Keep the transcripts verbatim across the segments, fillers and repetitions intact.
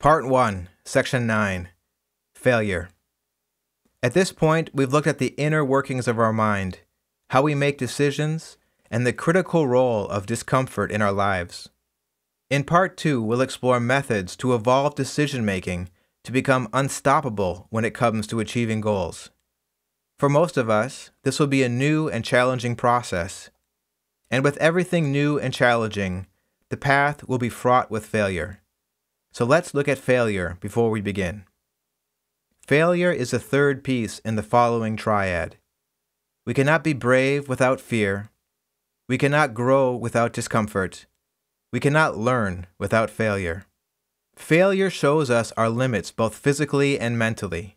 Part one, Section nine, Failure. At this point, we've looked at the inner workings of our mind, how we make decisions, and the critical role of discomfort in our lives. In Part two, we'll explore methods to evolve decision-making to become unstoppable when it comes to achieving goals. For most of us, this will be a new and challenging process. And with everything new and challenging, the path will be fraught with failure. So let's look at failure before we begin. Failure is the third piece in the following triad. We cannot be brave without fear. We cannot grow without discomfort. We cannot learn without failure. Failure shows us our limits both physically and mentally.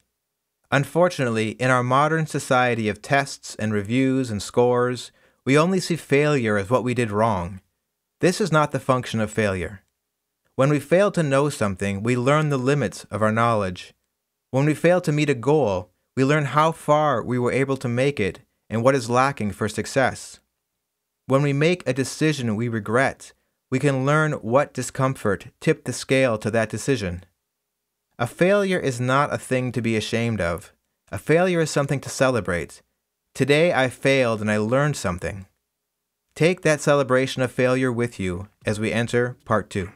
Unfortunately, in our modern society of tests and reviews and scores, we only see failure as what we did wrong. This is not the function of failure. When we fail to know something, we learn the limits of our knowledge. When we fail to meet a goal, we learn how far we were able to make it and what is lacking for success. When we make a decision we regret, we can learn what discomfort tipped the scale to that decision. A failure is not a thing to be ashamed of. A failure is something to celebrate. Today I failed and I learned something. Take that celebration of failure with you as we enter Part two.